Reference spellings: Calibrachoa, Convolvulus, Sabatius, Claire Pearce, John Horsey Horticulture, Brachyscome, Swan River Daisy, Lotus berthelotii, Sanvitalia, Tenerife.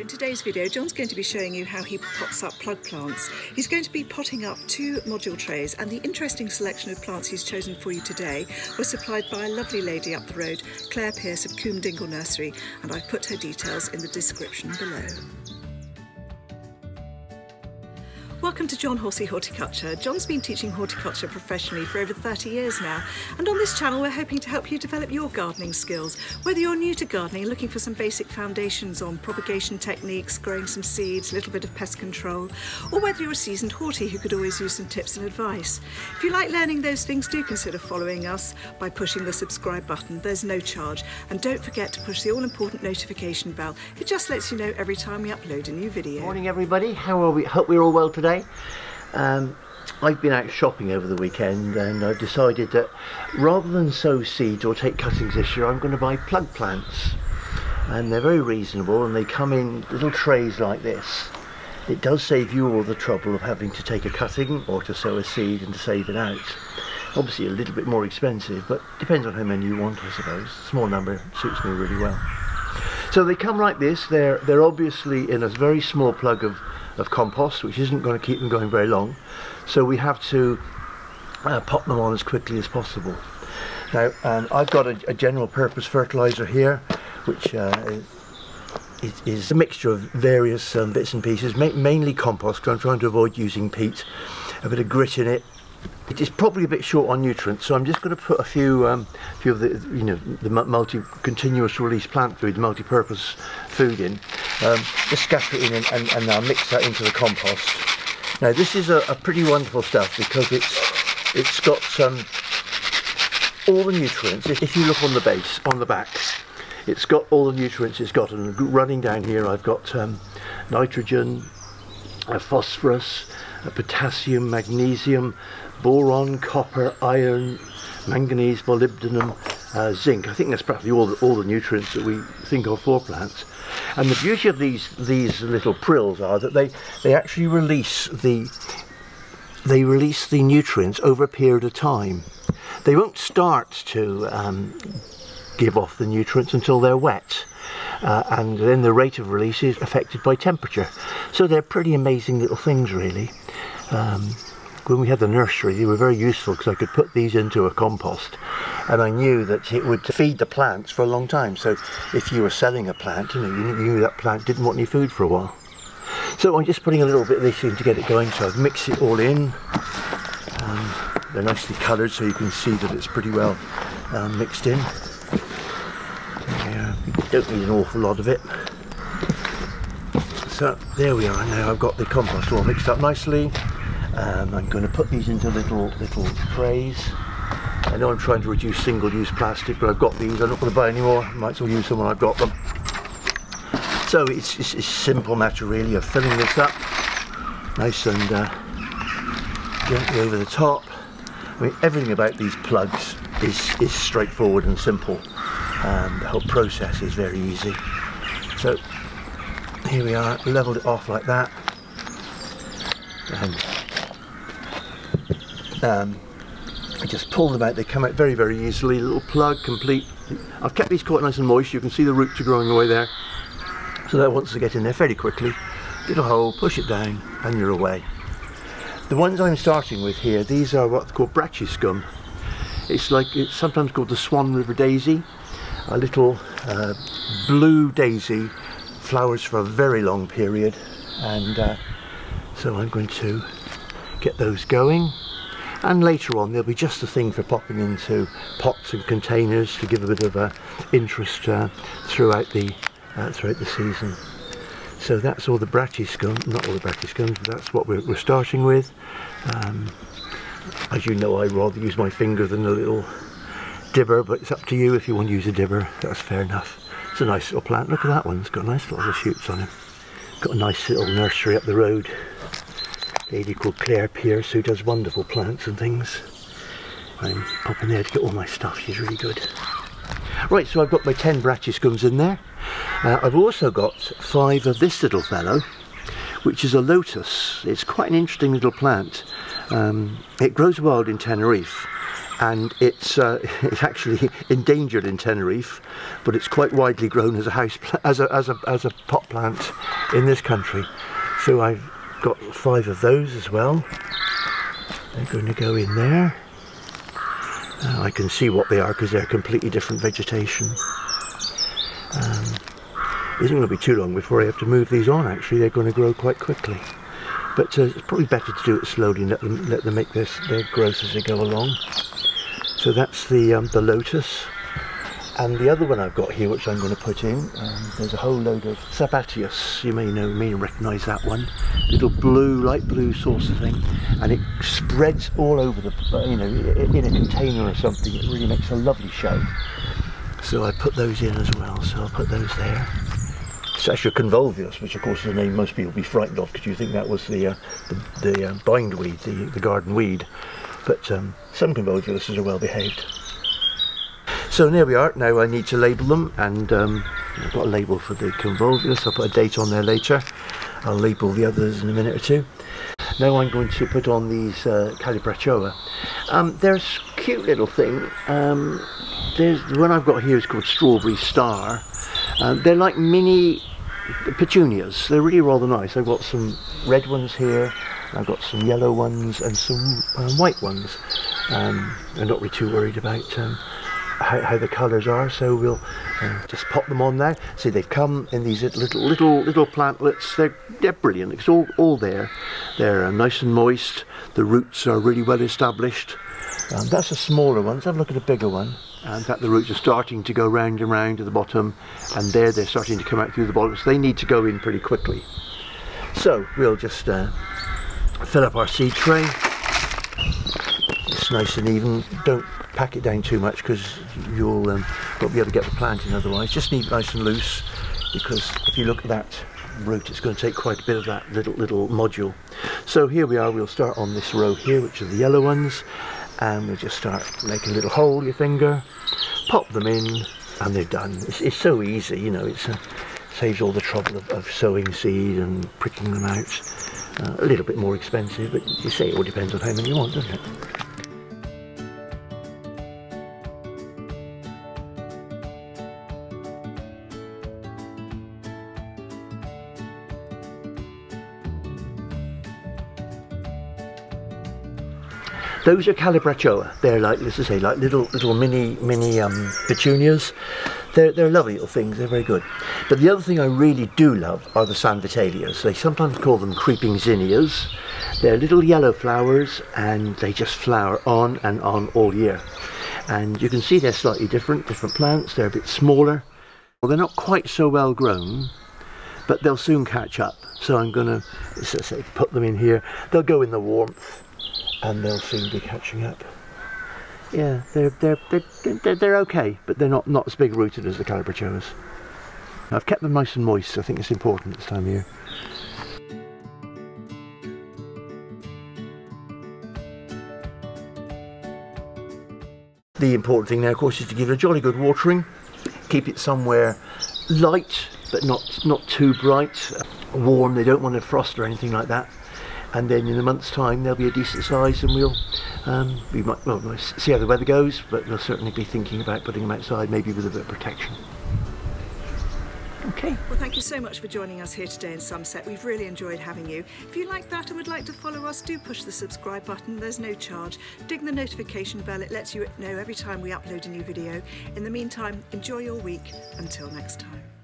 in today's video, John's going to be showing you how he pots up plug plants. He's going to be potting up two module trays, and the interesting selection of plants he's chosen for you today was supplied by a lovely lady up the road, Claire Pearce of Coombe Dingle Nursery, and I've put her details in the description below. Welcome to John Horsey Horticulture. John's been teaching horticulture professionally for over 30 years now, and on this channel we're hoping to help you develop your gardening skills. Whether you're new to gardening, looking for some basic foundations on propagation techniques, growing some seeds, a little bit of pest control, or whether you're a seasoned hortie who could always use some tips and advice. If you like learning those things, do consider following us by pushing the subscribe button. There's no charge. And don't forget to push the all-important notification bell. It just lets you know every time we upload a new video. Morning everybody, how are we? Hope we're all well today. I've been out shopping over the weekend, and I've decided that rather than sow seeds or take cuttings this year, I'm going to buy plug plants, and they're very reasonable, and they come in little trays like this. It does save you all the trouble of having to take a cutting or to sow a seed and to save it out. Obviously a little bit more expensive, but depends on how many you want, I suppose. A small number suits me really well. So they come like this. They're obviously in a very small plug of compost, which isn't going to keep them going very long, so we have to pop them on as quickly as possible. Now I've got a general purpose fertiliser here, which is a mixture of various bits and pieces, mainly compost, because I'm trying to avoid using peat, a bit of grit in it. It is probably a bit short on nutrients, so I'm just going to put a few of the, you know, the continuous release plant food, the multi-purpose food in. Just scatter it in, and I'll mix that into the compost. Now this is a pretty wonderful stuff, because it's got all the nutrients. If you look on the base, on the back, it's got all the nutrients it's got, and running down here I've got nitrogen, phosphorus, potassium, magnesium, boron, copper, iron, manganese, molybdenum, zinc. I think that's practically all the nutrients that we think of for plants. And the beauty of these little prills are that they actually release the nutrients over a period of time. They won't start to give off the nutrients until they're wet, and then the rate of release is affected by temperature. So they're pretty amazing little things, really. When we had the nursery, they were very useful, because I could put these into a compost, and I knew that it would feed the plants for a long time. So if you were selling a plant, you knew that plant didn't want any food for a while. So I'm just putting a little bit of this in to get it going, so I've mixed it all in. They're nicely coloured, so you can see that it's pretty well mixed in. You don't need an awful lot of it. So there we are. Now I've got the compost all mixed up nicely. I'm going to put these into little trays. I know I'm trying to reduce single-use plastic, but I've got these. I'm not going to buy any more. I might as well use them when I've got them. So it's a simple matter, really, of filling this up nice and gently over the top. I mean, everything about these plugs is straightforward and simple. The whole process is very easy. So here we are, levelled it off like that, and I just pull them out. They come out very, very easily. Little plug complete. I've kept these quite nice and moist. You can see the roots are growing away there, so that wants to get in there fairly quickly. Little hole, push it down, and you're away. The ones I'm starting with here, these are what's called Brachyscome. It's sometimes called the Swan River Daisy, a little blue daisy, flowers for a very long period, and so I'm going to get those going, and later on they'll be just the thing for popping into pots and containers to give a bit of interest throughout the season. So that's all the Brachyscome, not all the Brachyscomes, but that's what we're starting with. As you know, I rather use my finger than a little dibber, but it's up to you. If you want to use a dibber, that's fair enough. It's a nice little plant. Look at that one, it's got nice little shoots on him. Got a nice little nursery up the road, a lady called Claire Pearce who does wonderful plants and things. I'm popping there to get all my stuff. She's really good. Right, so I've got my 10 Brachyscomes in there. I've also got 5 of this little fellow, which is a lotus. It's quite an interesting little plant. It grows wild in Tenerife, and it's actually endangered in Tenerife, but it's quite widely grown as a pot plant in this country. So I've got 5 of those as well. They're going to go in there. I can see what they are because they're completely different vegetation. Isn't going to be too long before I have to move these on. Actually, they're going to grow quite quickly, but it's probably better to do it slowly and let them make their growth as they go along. So that's the lotus, and the other one I've got here, which I'm going to put in. There's a whole load of Sabatius. You may recognise that one. Little blue, light blue saucer thing, and it spreads all over the, in a container or something. It really makes a lovely show. So I put those in as well. So I'll put those there. It's actually Convolvulus, which of course is a name most people will be frightened of because you think that was the bindweed, the garden weed. But some Convolvuluses are well behaved. So there we are. Now I need to label them, and I've got a label for the Convolvulus. I'll put a date on there later. I'll label the others in a minute or two. Now I'm going to put on these Calibrachoa. They're a cute little thing. There's the one I've got here is called Strawberry Star. They're like mini petunias. They're really rather nice. I've got some red ones here, I've got some yellow ones and some white ones. I'm not really too worried about how the colours are, so we'll just pop them on now. See, they've come in these little plantlets. They're brilliant. It's all there. They're nice and moist. The roots are really well established. That's a smaller one. Let's have a look at a bigger one. And in fact, the roots are starting to go round and round at the bottom, and there they're starting to come out through the bottom, so they need to go in pretty quickly. So we'll just fill up our seed tray. It's nice and even. Don't pack it down too much because you'll not be able to get the plant in otherwise. Just leave it nice and loose, because if you look at that root, it's going to take quite a bit of that little module. So here we are. We'll start on this row here, which are the yellow ones. And we'll just start making a little hole with your finger, pop them in, and they're done. It's so easy, it saves all the trouble of sowing seed and pricking them out. A little bit more expensive, but you say it all depends on how many you want, doesn't it? Those are Calibrachoa. They're like, let's just say, like little mini petunias. They're lovely little things. They're very good. But the other thing I really do love are the Sanvitalias. They sometimes call them creeping zinnias. They're little yellow flowers, and they just flower on and on all year. And you can see they're slightly different plants. They're a bit smaller. Well, they're not quite so well grown, but they'll soon catch up. So I'm going to put them in here. They'll go in the warmth, and they'll soon be catching up. Yeah, they're okay, but they're not as big rooted as the Calibrachoas. I've kept them nice and moist. I think it's important this time of year. The important thing now, of course, is to give it a jolly good watering. Keep it somewhere light, but not too bright. Warm, they don't want to frost or anything like that. And then in a month's time they'll be a decent size, and we'll see how the weather goes, but we'll certainly be thinking about putting them outside, maybe with a bit of protection. Okay. Well, thank you so much for joining us here today in Somerset. We've really enjoyed having you. If you like that and would like to follow us, do push the subscribe button. There's no charge. Ding the notification bell. It lets you know every time we upload a new video. In the meantime, enjoy your week. Until next time.